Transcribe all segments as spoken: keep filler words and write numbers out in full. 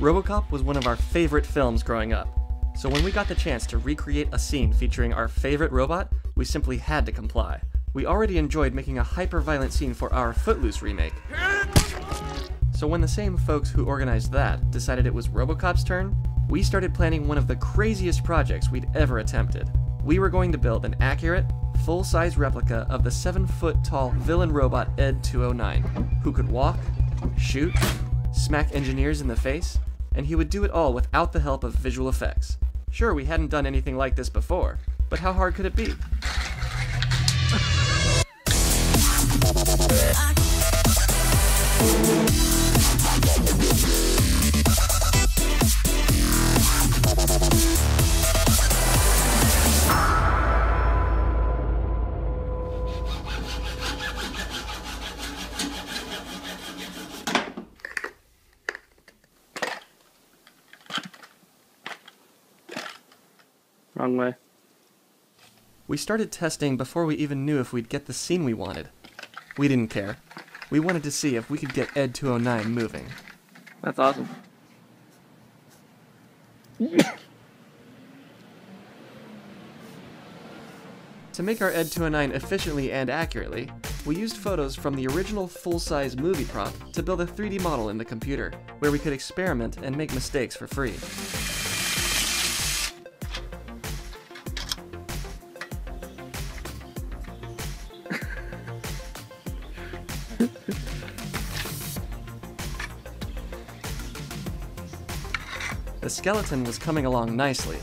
RoboCop was one of our favorite films growing up, so when we got the chance to recreate a scene featuring our favorite robot, we simply had to comply. We already enjoyed making a hyper-violent scene for our Footloose remake. So when the same folks who organized that decided it was RoboCop's turn, we started planning one of the craziest projects we'd ever attempted. We were going to build an accurate, full-size replica of the seven-foot-tall villain robot E D two oh nine, who could walk, shoot, smack engineers in the face, and he would do it all without the help of visual effects. Sure, we hadn't done anything like this before, but how hard could it be? Wrong way. We started testing before we even knew if we'd get the scene we wanted. We didn't care. We wanted to see if we could get E D two oh nine moving. That's awesome. To make our E D two oh nine efficiently and accurately, we used photos from the original full-size movie prop to build a three D model in the computer, where we could experiment and make mistakes for free. The skeleton was coming along nicely.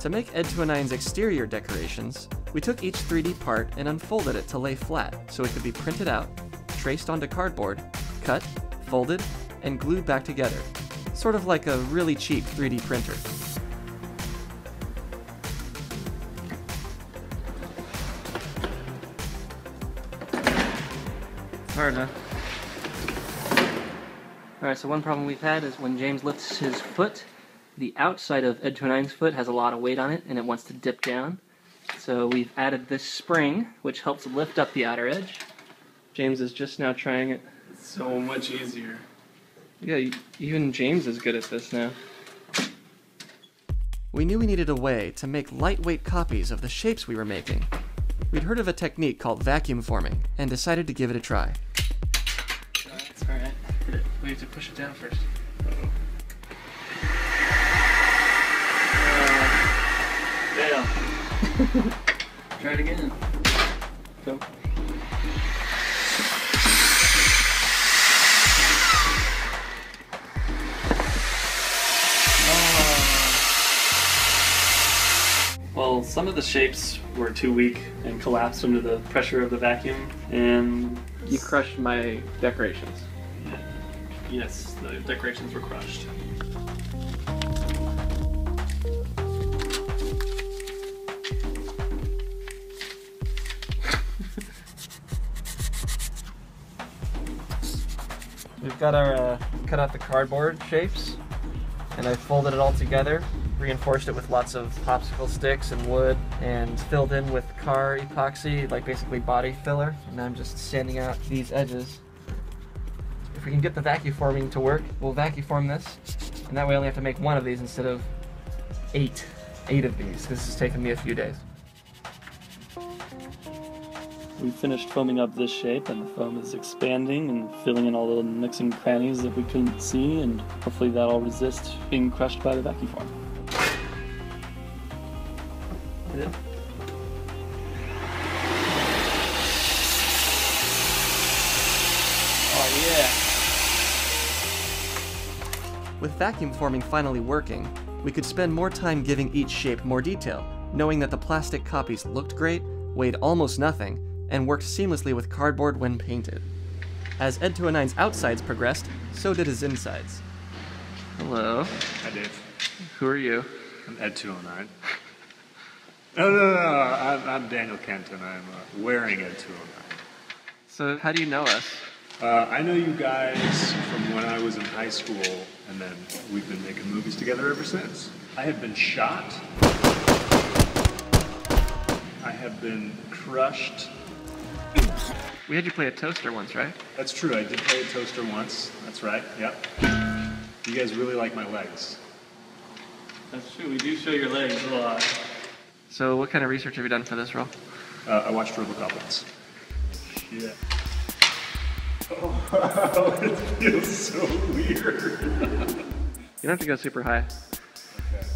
To make E D two oh nine's exterior decorations, we took each three D part and unfolded it to lay flat so it could be printed out, traced onto cardboard, cut, folded, and glued back together. Sort of like a really cheap three D printer. Hard, huh? Alright, so one problem we've had is when James lifts his foot, the outside of E D two oh nine's foot has a lot of weight on it and it wants to dip down. So we've added this spring, which helps lift up the outer edge. James is just now trying it. It's so much easier. Yeah, even James is good at this now. We knew we needed a way to make lightweight copies of the shapes we were making. We'd heard of a technique called vacuum forming and decided to give it a try. That's alright. We have to push it down first. Uh-oh. Yeah. Try it again. Go. Oh. Well, some of the shapes were too weak and collapsed under the pressure of the vacuum, and you crushed my decorations. Yeah. Yes, the decorations were crushed. We've got our, uh, cut out the cardboard shapes, and I folded it all together, reinforced it with lots of popsicle sticks and wood, and filled in with car epoxy, like basically body filler, and I'm just sanding out these edges. If we can get the vacuum forming to work, we'll vacuum form this, and that way I only have to make one of these instead of eight. Eight of these. This has taken me a few days. We finished foaming up this shape, and the foam is expanding and filling in all the nooks and crannies that we couldn't see, and hopefully that'll resist being crushed by the vacuum form. Yeah. Oh yeah! With vacuum forming finally working, we could spend more time giving each shape more detail, knowing that the plastic copies looked great, weighed almost nothing, and worked seamlessly with cardboard when painted. As E D two oh nine's outsides progressed, so did his insides. Hello. Hi, Dave. Who are you? I'm E D two oh nine. No, no, no, no. I'm, I'm Daniel Kent, and I'm uh, wearing E D two oh nine. So how do you know us? Uh, I know you guys from when I was in high school, and then we've been making movies together ever since. I have been shot. I have been crushed. We had you play a toaster once, right? That's true, I did play a toaster once. That's right, yep. You guys really like my legs. That's true. We do show your legs a lot. So what kind of research have you done for this role? Uh, I watched RoboCop once. Yeah. Oh, wow. It feels so weird. You don't have to go super high. Okay.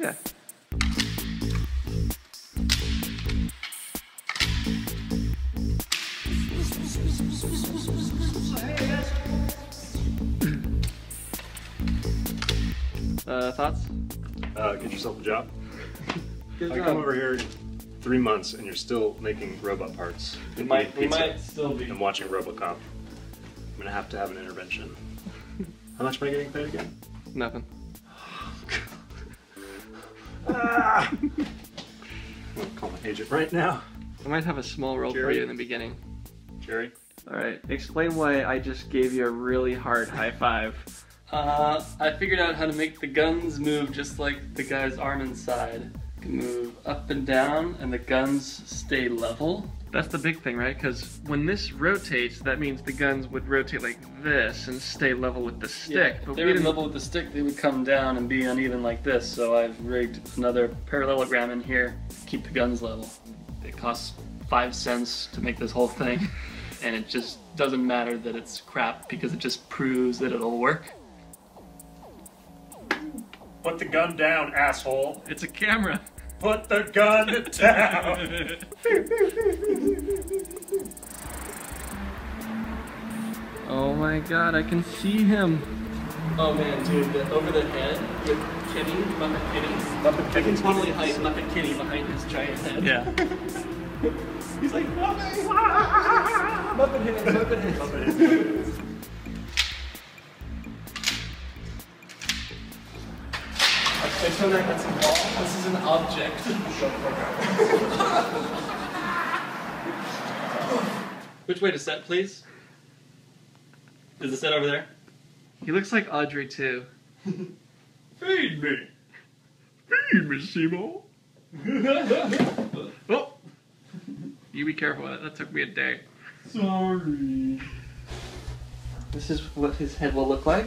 Yeah. Uh, thoughts? Uh, get yourself a job. Good I job. Come over here in three months and you're still making robot parts. We might, we might still be. I'm watching RoboCop. I'm gonna have to have an intervention. How much am I getting paid again? Nothing. Ah! I'm gonna call my agent right now. I might have a small role Jerry. for you in the beginning. Jerry? Alright, explain why I just gave you a really hard high five. Uh, I figured out how to make the guns move just like the guy's arm inside. You can move up and down, and the guns stay level. That's the big thing, right? Because when this rotates, that means the guns would rotate like this and stay level with the stick. Yeah, but if they were level with the stick, they would come down and be uneven like this. So I've rigged another parallelogram in here to keep the guns level. It costs five cents to make this whole thing, and it just doesn't matter that it's crap because it just proves that it'll work. Put the gun down, asshole. It's a camera. Put the gun down. Oh my god, I can see him. Oh man, dude, the, over the head with Kenny, Muppet Kenny. Muppet Kenny. I can totally hide Muppet Kenny behind his giant head. Yeah. He's like, Muppet! Muppet head, Muppet head, Muppet head. There's no that's involved. This is an object. Shut the fuck up. Which way to set, please? Is the set over there? He looks like Audrey, too. Feed me! Feed me, Seymour! Oh! You be careful with that. That took me a day. Sorry. This is what his head will look like,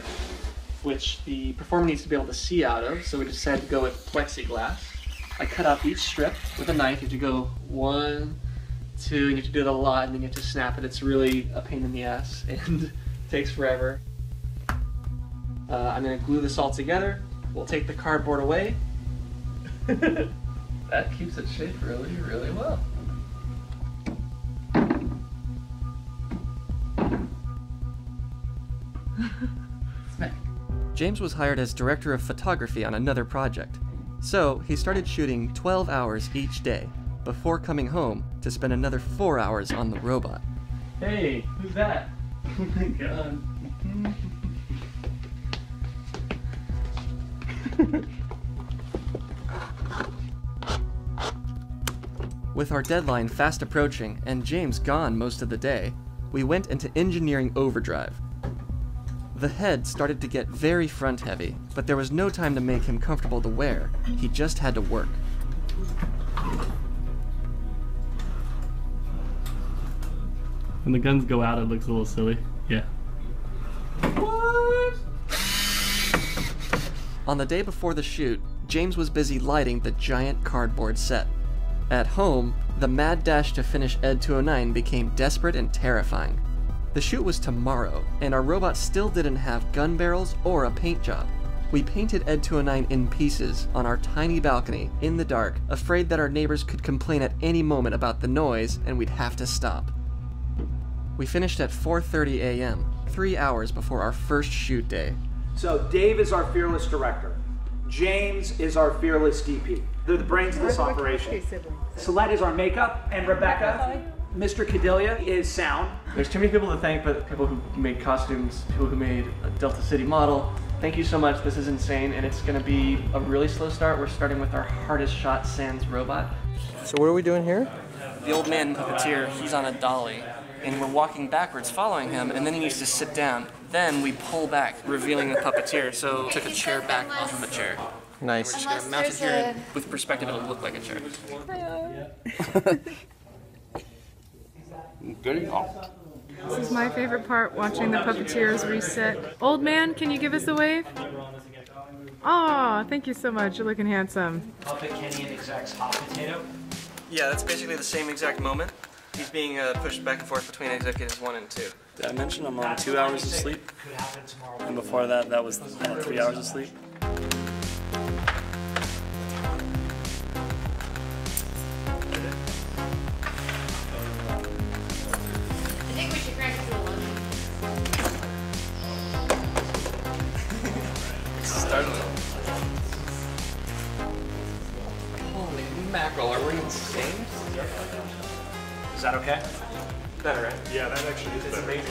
which the performer needs to be able to see out of, so we decided to go with plexiglass. I cut off each strip with a knife. You have to go one, two, and you have to do it a lot, and then you have to snap it. It's really a pain in the ass, and takes forever. Uh, I'm gonna glue this all together. We'll take the cardboard away. That keeps it shaped really, really well. James was hired as director of photography on another project, so he started shooting twelve hours each day before coming home to spend another four hours on the robot. Hey, who's that? Oh my god. With our deadline fast approaching and James gone most of the day, we went into engineering overdrive. The head started to get very front-heavy, but there was no time to make him comfortable to wear. He just had to work. When the guns go out, it looks a little silly. Yeah. What? On the day before the shoot, James was busy lighting the giant cardboard set. At home, the mad dash to finish E D two oh nine became desperate and terrifying. The shoot was tomorrow, and our robot still didn't have gun barrels or a paint job. We painted E D two oh nine in pieces on our tiny balcony in the dark, afraid that our neighbors could complain at any moment about the noise and we'd have to stop. We finished at four thirty a m, three hours before our first shoot day. So Dave is our fearless director. James is the fearless D P. They're the brains of this operation. Salette is our makeup, and Rebecca. Mister Codeglia is sound. There's too many people to thank, but people who made costumes, people who made a Delta City model. Thank you so much, this is insane, and it's gonna be a really slow start. We're starting with our hardest shot, Sans robot. So what are we doing here? The old man puppeteer, he's on a dolly, and we're walking backwards following him, and then he needs to sit down. Then we pull back, revealing the puppeteer, so took a chair back off of a chair. Nice. We're just gonna mount it here, and with perspective, it'll look like a chair. Good. This is was my favorite part, watching the puppeteers reset. Old man, can you give us a wave? Aw, oh, thank you so much. You're looking handsome. Puppet Kenny and Exact's hot potato. Yeah, that's basically the same exact moment. He's being uh, pushed back and forth between executives one and two. Did I mention I'm on two hours of sleep? And before that, that was uh, three hours of sleep. Is that okay? Better, right? Yeah, that actually is better. Amazing.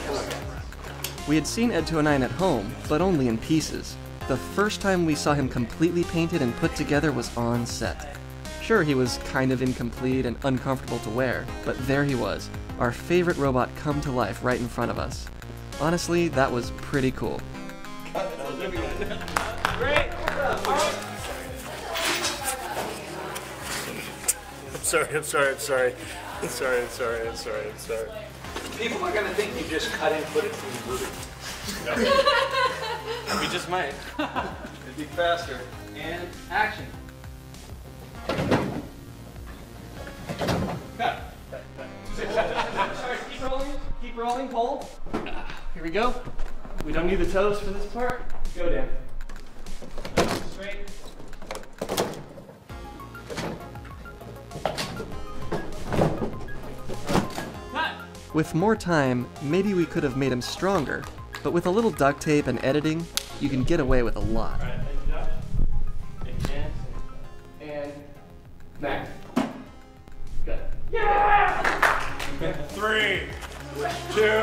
We had seen E D two oh nine at home, but only in pieces. The first time we saw him completely painted and put together was on set. Sure, he was kind of incomplete and uncomfortable to wear, but there he was, our favorite robot come to life right in front of us. Honestly, that was pretty cool. Great! I'm sorry, I'm sorry, I'm sorry. I'm sorry, I'm sorry, I'm sorry, I'm sorry. People are going to think you just cut and put it through the movie. No. We just might. It'd be faster. And action. Cut. Keep rolling, keep rolling, hold. Here we go. We don't need the toes for this part. Go down. Straight. With more time, maybe we could have made him stronger, but with a little duct tape and editing, you can get away with a lot. All right, thank you, and back. Good. Yeah! Three, two,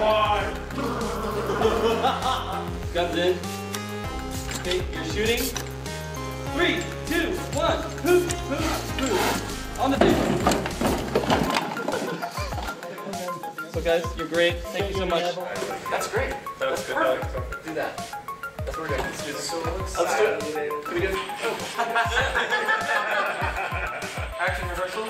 one. Guns in. Okay, you're shooting. Three, two, one. Hoop, hoop, hoop. On the table. Guys, you're great. Thank you so much. That's great. That was good. Perfect. Do that. That's what we're doing. Let's do this. Let's do it. Can we do it? Action reversal.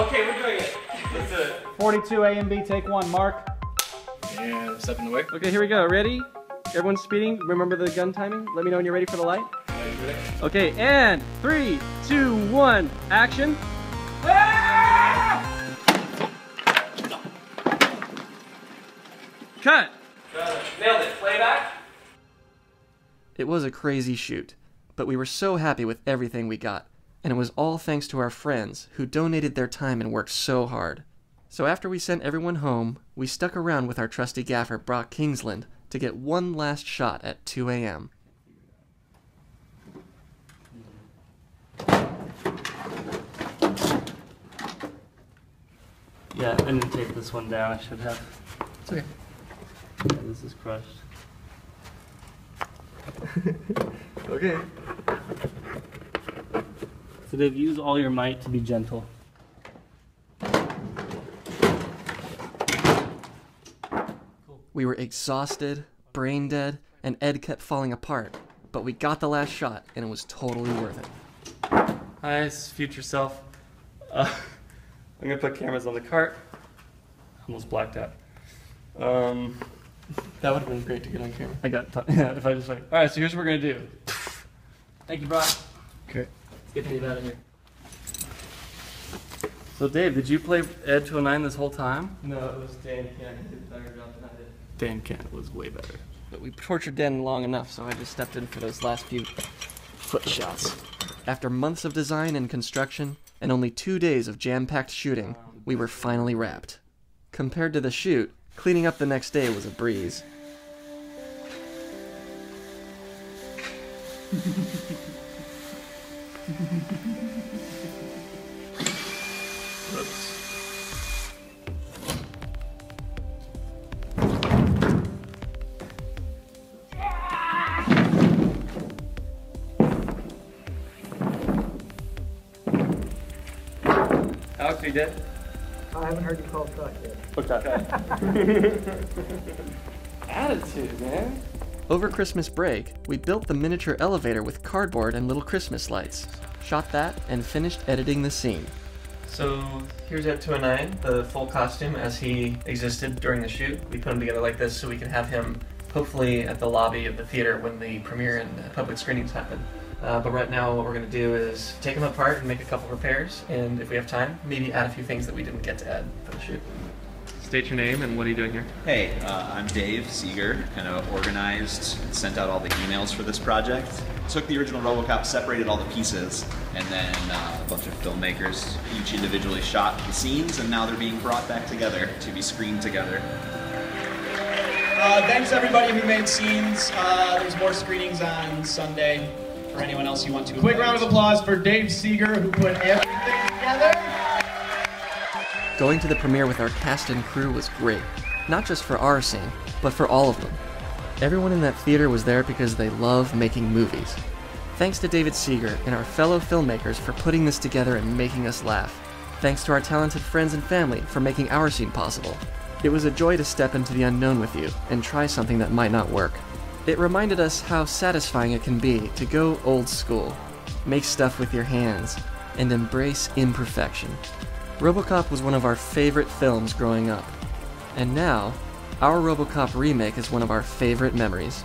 Okay, we're doing it. Let's do it. forty-two A and B, take one. Mark. And step in the way. Okay, here we go. Ready? Everyone's speeding. Remember the gun timing. Let me know when you're ready for the light. Okay, and three, two, one, action. Ah! Cut. Uh, nailed it. Playback. It was a crazy shoot, but we were so happy with everything we got, and it was all thanks to our friends who donated their time and worked so hard. So after we sent everyone home, we stuck around with our trusty gaffer Brock Kingsland to get one last shot at two A M Yeah, I didn't tape this one down, I should have. It's okay. Yeah, this is crushed. Okay. So Dave, use all your might to be gentle. We were exhausted, brain dead, and Ed kept falling apart, but we got the last shot and it was totally worth it. Hi, it's future self. Uh, I'm gonna put cameras on the cart. Almost blacked out. Um, that would have been great to get on camera. I got time. Yeah, if I just like, all right, so here's what we're gonna do. Thank you, Brock. Okay. Let's get Dave out of here. So Dave, did you play E D two oh nine this whole time? No, it was Dan Kent who did a better job than I did. Dan Kent was way better. But we tortured Dan long enough, so I just stepped in for those last few foot shots. After months of design and construction, and only two days of jam-packed shooting, we were finally wrapped. Compared to the shoot, cleaning up the next day was a breeze. Oops. Alex, are you dead? I haven't heard you call cut yet. Oh, cut. Attitude, man. Over Christmas break, we built the miniature elevator with cardboard and little Christmas lights. shot that, and finished editing the scene. So here's E D two oh nine, the full costume as he existed during the shoot. We put him together like this so we can have him hopefully at the lobby of the theater when the premiere and public screenings happen. Uh, but right now what we're going to do is take him apart and make a couple repairs, and if we have time, maybe add a few things that we didn't get to add for the shoot. State your name and what are you doing here? Hey, uh, I'm Dave Seeger, kind of organized and sent out all the emails for this project. Took the original RoboCop, separated all the pieces, and then uh, a bunch of filmmakers each individually shot the scenes, and now they're being brought back together to be screened together. Uh, thanks everybody who made scenes. Uh, there's more screenings on Sunday for anyone else you want to. Quick round of applause for Dave Seeger, who put everything together. Going to the premiere with our cast and crew was great, not just for our scene, but for all of them. Everyone in that theater was there because they love making movies. Thanks to David Seeger and our fellow filmmakers for putting this together and making us laugh. Thanks to our talented friends and family for making our scene possible. It was a joy to step into the unknown with you and try something that might not work. It reminded us how satisfying it can be to go old school, make stuff with your hands, and embrace imperfection. RoboCop was one of our favorite films growing up, and now, our RoboCop remake is one of our favorite memories.